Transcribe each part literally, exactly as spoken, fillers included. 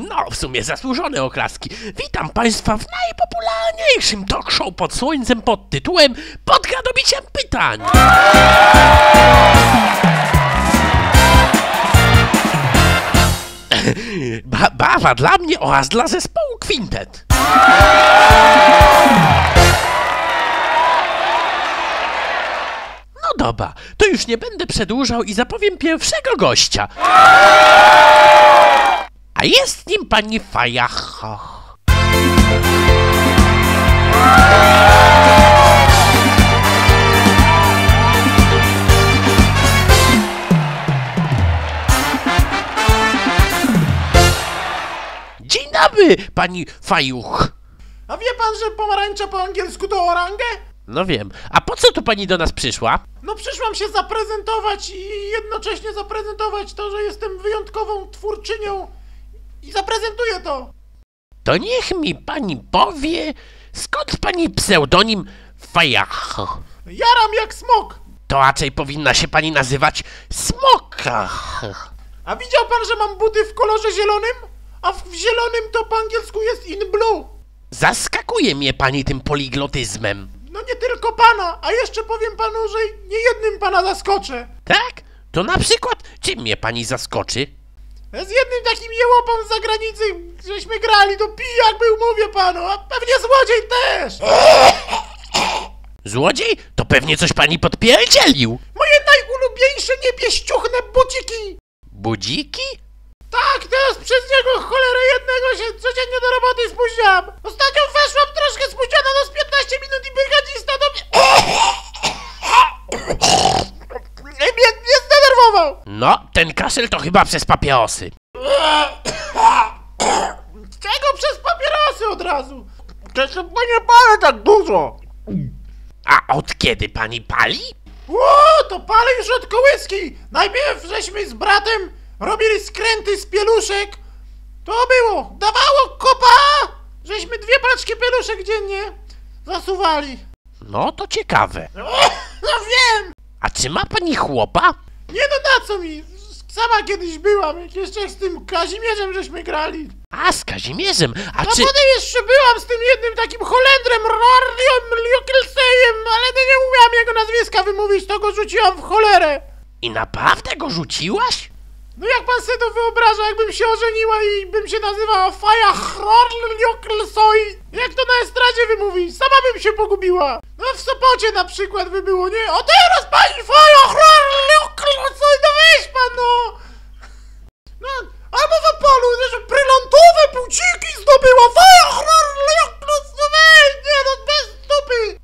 No, w sumie zasłużone oklaski. Witam Państwa w najpopularniejszym talk show pod słońcem pod tytułem Pod gradobiciem pytań. Ba bawa dla mnie oraz dla zespołu Quintet. No dobra, to już nie będę przedłużał i zapowiem pierwszego gościa. A jest nim pani Fajuch. Dzień dobry, pani Fajuch. A wie pan, że pomarańcza po angielsku to orange? No wiem. A po co tu pani do nas przyszła? No przyszłam się zaprezentować i jednocześnie zaprezentować to, że jestem wyjątkową twórczynią i zaprezentuję to. To niech mi pani powie, skąd pani pseudonim Fajuch? Jaram jak smok. To raczej powinna się pani nazywać Smoka. A widział pan, że mam buty w kolorze zielonym? A w zielonym to po angielsku jest in blue. Zaskakuje mnie pani tym poliglotyzmem. No nie tylko pana, a jeszcze powiem panu, że nie jednym pana zaskoczę. Tak? To na przykład czym mnie pani zaskoczy? Z jednym takim jełopą z zagranicy, żeśmy grali, to pijak był, mówię panu, a pewnie złodziej też. Złodziej? To pewnie coś pani podpierdzielił. Moje najulubieńsze niebieściuchne budziki. Budziki? Tak, teraz przez niego cholerę jednego się codziennie do roboty spóźniam. Ostatnio weszłam troszkę spóźniona, no z piętnaście minut i brygadzista do mnie... mnie, mnie zdenerwował. No, ten kaszel to chyba przez papierosy. Czego przez papierosy od razu? Przecież to nie palę tak dużo. A od kiedy pani pali? O, to palę już od kołyski. Najpierw żeśmy z bratem robili skręty z pieluszek. To było, dawało kopa, żeśmy dwie paczki pieluszek dziennie zasuwali. No to ciekawe. O, no wiem. A czy ma pani chłopa? Nie no na co mi, sama kiedyś byłam, jak jeszcze z tym Kazimierzem żeśmy grali. A z Kazimierzem, a, a czy... A potem jeszcze byłam z tym jednym takim Holendrem, Rorliem Ljoklsejem, ale nie umiałam jego nazwiska wymówić, to go rzuciłam w cholerę. I naprawdę go rzuciłaś? No jak pan sobie to wyobraża, jakbym się ożeniła i bym się nazywała Fajuch Rorliem Ljoklsejem? Jak to na estradzie wymówi? Sama bym się pogubiła. No w Sopocie na przykład by było, nie? O teraz pani Fajuch Rorliem Ljoklsejem, no weź pan no! No, albo w Opolu, że brylantowe buciki zdobyła Fajuch Rorliem Ljoklsejem, no weź, nie no, bez stopy!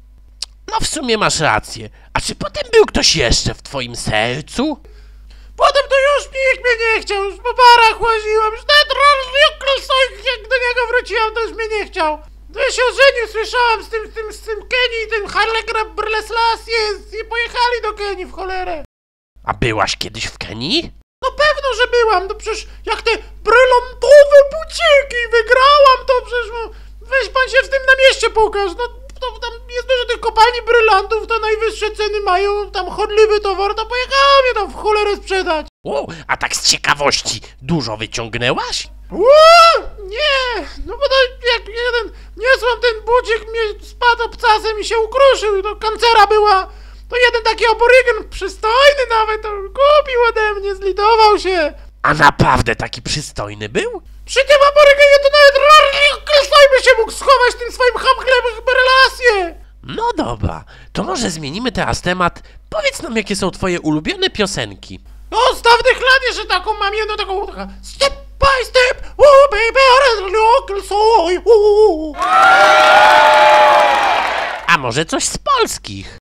No w sumie masz rację. A czy potem był ktoś jeszcze w twoim sercu? Potem to już nikt mnie nie chciał, już po barach łaziłam, już ten Rollioklus, jak do niego wróciłam, to już mnie nie chciał. To ja się ożenił, słyszałam z tym, z tym, z tym Kenii, tym Harlekro Breslasję i pojechali do Kenii w cholerę. A byłaś kiedyś w Kenii? No pewno, że byłam, no przecież jak te brylantowe buciki wygrałam, to przecież no, weź pan się w tym na mieście pokaż, no to tam jest dużo tych kopalni brylantów, to najwyższe ceny mają, tam chodliwy towar, to pojechałem je tam w cholerę sprzedać. O, a tak z ciekawości, dużo wyciągnęłaś? O, nie, no bo to jak jeden, niosłam ten budzik, mnie spadł obcasem i się ukruszył, to kancera była, to jeden taki aborygen, przystojny nawet, to kupił ode mnie, zlitował się. A naprawdę taki przystojny był? Przy tym aborygenie to nawet Rollioklus by się mógł schować tym swoim hamchlem relacje. No dobra, to może zmienimy teraz temat. Powiedz nam, jakie są twoje ulubione piosenki. No z dawnych lat jeszcze taką mam jedną taką taka step by step, oh baby, Rollioklus, oh. A może coś z polskich?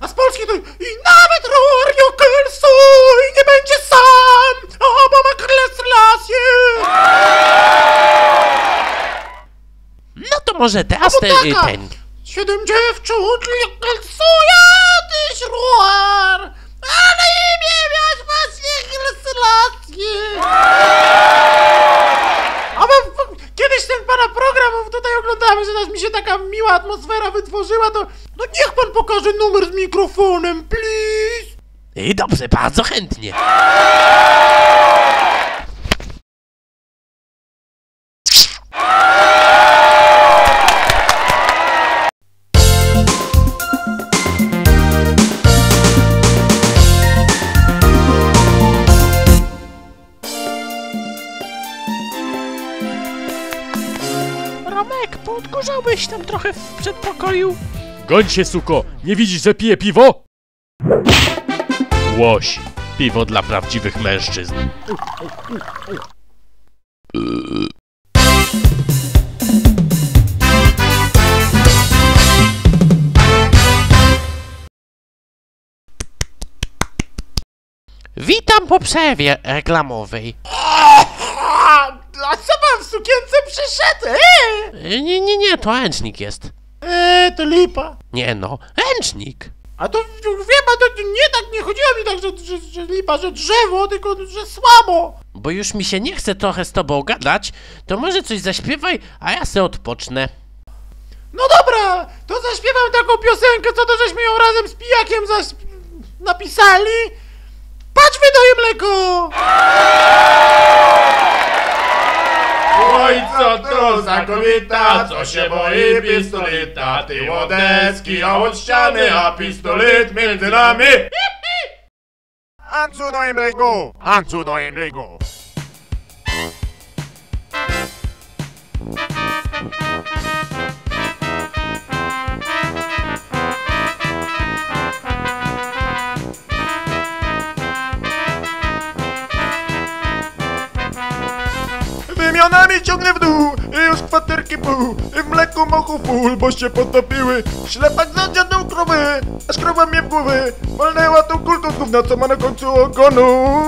A z polskich to i nawet Rollioklus nie będzie sam, oh mama relacje. Może teraz te, ten... Siedem dziewcząt lekcuje tyś roar, ale imię miałaś właśnie Greslasję. A bo kiedyś ten pana program tutaj oglądamy, że nas mi się taka miła atmosfera wytworzyła, to no niech pan pokaże numer z mikrofonem, please. I dobrze, bardzo chętnie. odkurzałbyś tam trochę w przedpokoju? Goń się, suko! Nie widzisz, że piję piwo? Łosi. Piwo dla prawdziwych mężczyzn. Witam po przerwie reklamowej. A co pan w sukience przyszedł? Eee! Nie, nie, nie, to ręcznik jest. Eee, to lipa. Nie no, ręcznik. A to wiem, a to nie tak, nie chodziło mi tak, że, że, że lipa, że drzewo, tylko że słabo. Bo już mi się nie chce trochę z tobą gadać, to może coś zaśpiewaj, a ja se odpocznę. No dobra, to zaśpiewam taką piosenkę, co to żeśmy ją razem z pijakiem zaśp... napisali. Patrz, wydaje mleko! Oj, co to za kobieta, co się boi pistoleta? Ty łodeski, a od ściany, a pistolet między nami! Ancu do Emrego! Ancu do Emrego! Ramionami ciągle w dół, już kwaterki pół, w mleku mochu full, bo się potopiły. Ślepak zadziadł krowy, aż krowa mnie w głowy, walnęła tą kulką z gówna, co ma na końcu ogonu.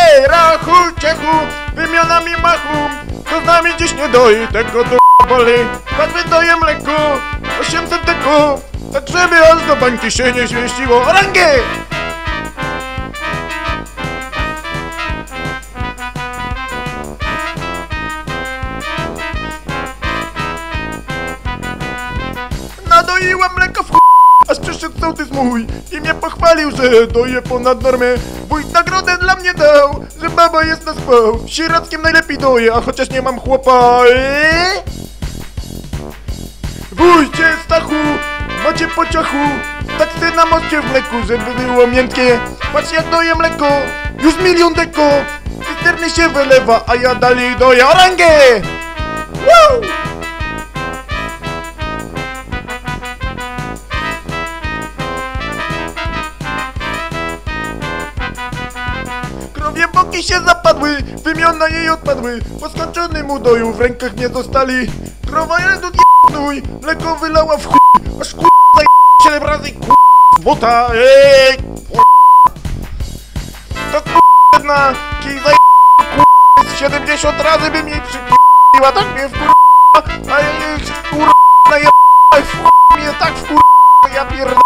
Ej, rachu, ciechu, wymianami machu, to z nami dziś nie doi, tego do boli. Patrz, wydaje mleko, osiemset deku, tak żeby aż do bańki się nie zmieściło. Orangie! Doiłem mleka w ch... aż przyszedł sołtys mój i mnie pochwalił, że doje ponad normę. Wójt nagrodę dla mnie dał, że baba jest na spał. Sierackiem najlepiej doje, a chociaż nie mam chłopa. Eee? Wójcie, Stachu, macie po ciachu, tak se na moście w mleku, żeby było miękkie. Patrz, jak doje mleko, już milion deko, cysterny się wylewa, a ja dalej doję orangę. Woo! Boki się zapadły, wymiona jej odpadły, poskoczony mu doju w rękach nie dostali. Krowa jedu d***nuj, mleko wylała w chuj, aż k***a zaj***siedem razy k***a złota, eee, to k***a jedna, kij zaj***a siedemdziesiąt razy bym jej przyk***iła, tak mnie w***a, a jej k***a zaj***a, w***a mnie tak w***a, ja pierd***a.